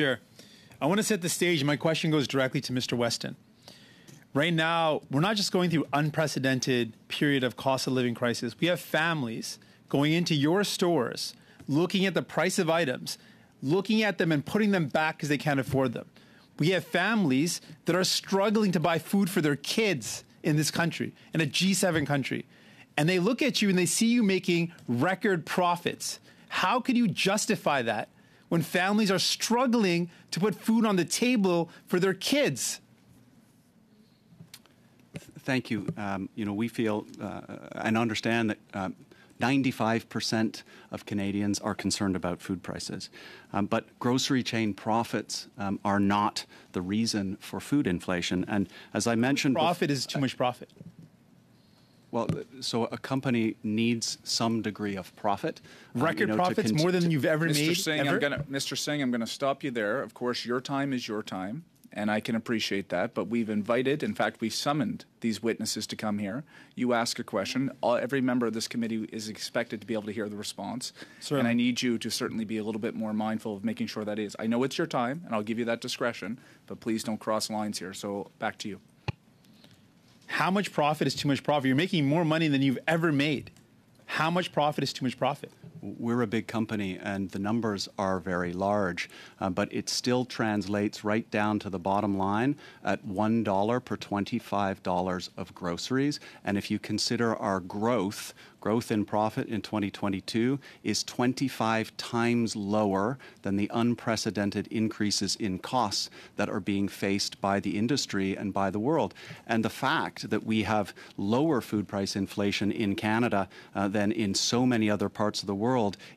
Chair. I want to set the stage. My question goes directly to Mr. Weston. Right now, we're not just going through unprecedented period of cost of living crisis. We have families going into your stores, looking at the price of items, looking at them and putting them back because they can't afford them. We have families that are struggling to buy food for their kids in this country, in a G7 country. And they look at you and they see you making record profits. How could you justify that when families are struggling to put food on the table for their kids? Thank you. You know, we feel and understand that 95% of Canadians are concerned about food prices. But grocery chain profits are not the reason for food inflation. And as I mentioned— Profit is too much profit. Well, so a company needs some degree of profit. Record profits, more than you've ever made. Mr. Singh, I'm going to stop you there. Of course, your time is your time, and I can appreciate that. But we've invited, in fact, we've summoned these witnesses to come here. You ask a question. Every member of this committee is expected to be able to hear the response. Certainly. And I need you to certainly be a little bit more mindful of making sure that is. I know it's your time, and I'll give you that discretion, but please don't cross lines here. So back to you. How much profit is too much profit? You're making more money than you've ever made. How much profit is too much profit? We're a big company, and the numbers are very large, but it still translates right down to the bottom line at $1 per $25 of groceries. And if you consider our growth in profit in 2022 is 25 times lower than the unprecedented increases in costs that are being faced by the industry and by the world. And the fact that we have lower food price inflation in Canada than in so many other parts of the world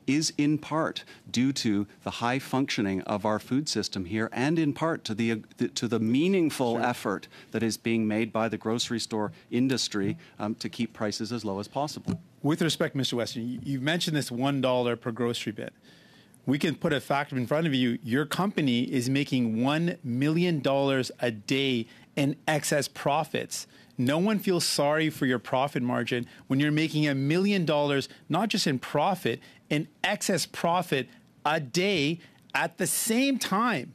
is in part due to the high functioning of our food system here, and in part to the meaningful effort that is being made by the grocery store industry to keep prices as low as possible. With respect, Mr. Weston, you've mentioned this $1 per grocery bit. We can put a fact in front of you. Your company is making $1 million a day in excess profits. No one feels sorry for your profit margin when you're making $1 million, not just in profit, in excess profit a day at the same time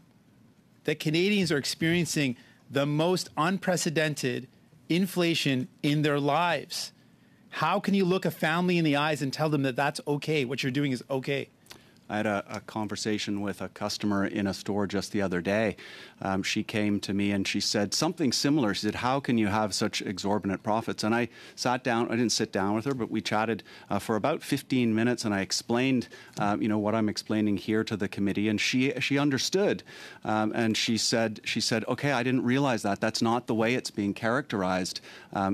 that Canadians are experiencing the most unprecedented inflation in their lives. How can you look a family in the eyes and tell them that that's okay, what you're doing is okay? I had a conversation with a customer in a store just the other day. She came to me and she said something similar. She said, how can you have such exorbitant profits? And I sat down, I didn't sit down with her, but we chatted for about 15 minutes and I explained, you know, what I'm explaining here to the committee. And she understood. And she said, okay, I didn't realize that. That's not the way it's being characterized,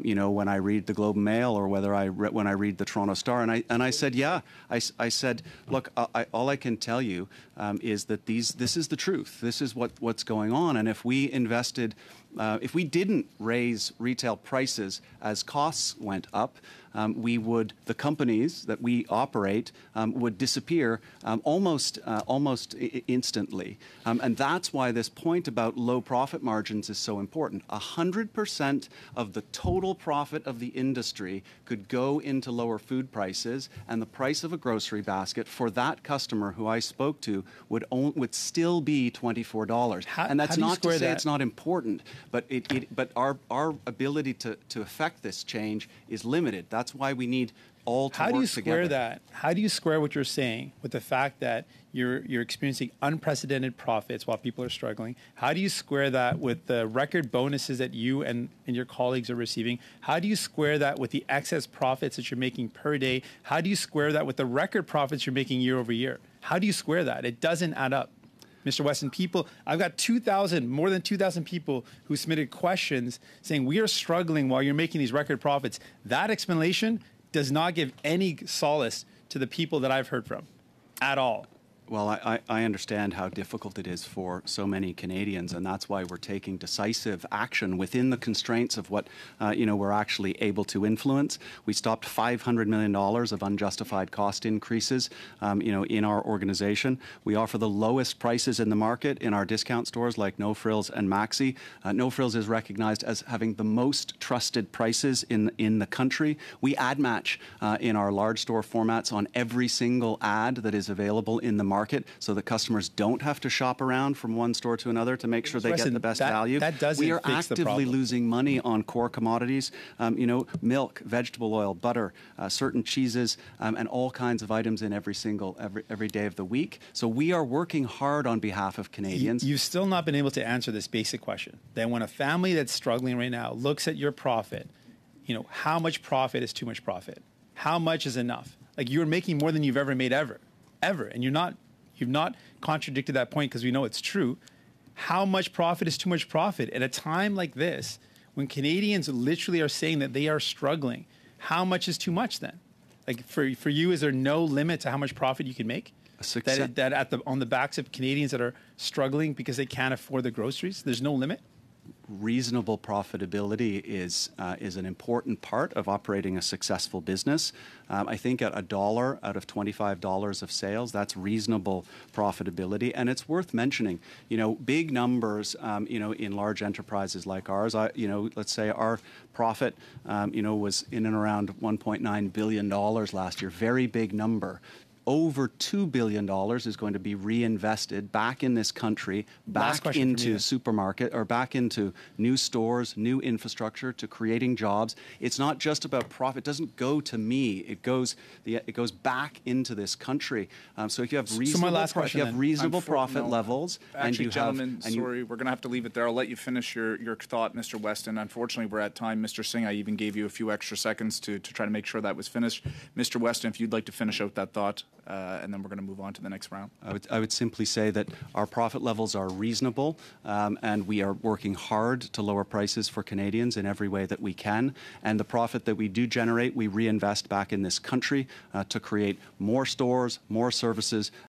you know, when I read the Globe and Mail or when I read the Toronto Star. And I said, yeah, I said, look, all I can tell you is that this is the truth. This is what's going on. And if we invested, if we didn't raise retail prices as costs went up, the companies that we operate would disappear almost instantly. And that's why this point about low profit margins is so important. 100% of the total profit of the industry could go into lower food prices, and the price of a grocery basket for that customer who I spoke to would still be $24. And that's not to say it's not important, but our ability to affect this change is limited. That's why we need all to work together. How do you square that? How do you square what you're saying with the fact that you're experiencing unprecedented profits while people are struggling? How do you square that with the record bonuses that you and your colleagues are receiving? How do you square that with the excess profits that you're making per day? How do you square that with the record profits you're making year over year? How do you square that? It doesn't add up. Mr. Weston, people, I've got more than 2,000 people who submitted questions saying we are struggling while you're making these record profits. That explanation does not give any solace to the people that I've heard from at all. Well, I understand how difficult it is for so many Canadians, and that's why we're taking decisive action within the constraints of what you know, we're actually able to influence. We stopped $500 million of unjustified cost increases you know, in our organization. We offer the lowest prices in the market in our discount stores like No Frills and Maxi. No Frills is recognized as having the most trusted prices in the country. We ad match in our large store formats on every single ad that is available in the market. market, so the customers don't have to shop around from one store to another to make sure they get the best value. That doesn't fix the problem. We are actively losing money on core commodities, you know, milk, vegetable oil, butter, certain cheeses, and all kinds of items in every day of the week. So we are working hard on behalf of Canadians. You've still not been able to answer this basic question. Then when a family that's struggling right now looks at your profit, you know, how much profit is too much profit? How much is enough? Like, you're making more than you've ever made ever. And you've not contradicted that point, because we know it's true. How much profit is too much profit? At a time like this, when Canadians literally are saying that they are struggling, how much is too much then? Like, for you, is there no limit to how much profit you can make? That on the backs of Canadians that are struggling because they can't afford the groceries, there's no limit? Reasonable profitability is an important part of operating a successful business. I think at $1 out of $25 of sales, that's reasonable profitability, and it's worth mentioning. You know, big numbers. You know, in large enterprises like ours, you know, let's say our profit, you know, was in and around $1.9 billion last year. Very big number. Over $2 billion is going to be reinvested back in this country, back into supermarket, or back into new stores, new infrastructure, to creating jobs. It's not just about profit. It doesn't go to me. It goes back into this country. So if you have reasonable profit levels, and you have... Actually, gentlemen, sorry, we're going to have to leave it there. I'll let you finish your thought, Mr. Weston. Unfortunately, we're at time. Mr. Singh, I even gave you a few extra seconds to try to make sure that was finished. Mr. Weston, if you'd like to finish out that thought, and then we're going to move on to the next round. I would simply say that our profit levels are reasonable, and we are working hard to lower prices for Canadians in every way that we can. And the profit that we do generate, we reinvest back in this country to create more stores, more services,